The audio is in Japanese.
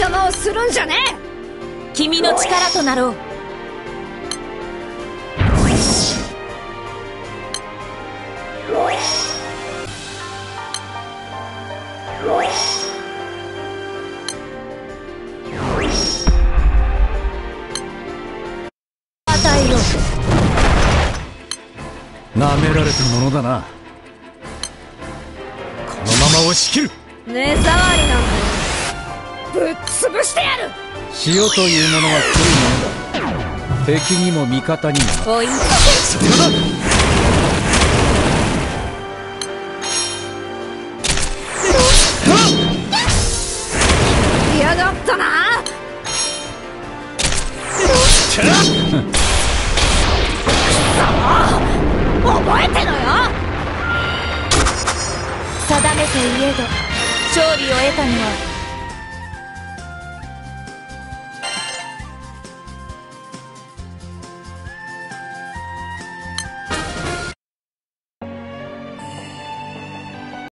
邪魔をするんじゃねえ。君の力となろう。なめられたものだな。このまま押し切る。目障りなんだよ。ぶっ潰してやる。塩というものは強いものだ。敵にも味方にも。おい、それだ。嫌がったな。覚えてろよ。定めていえど勝利を得たのは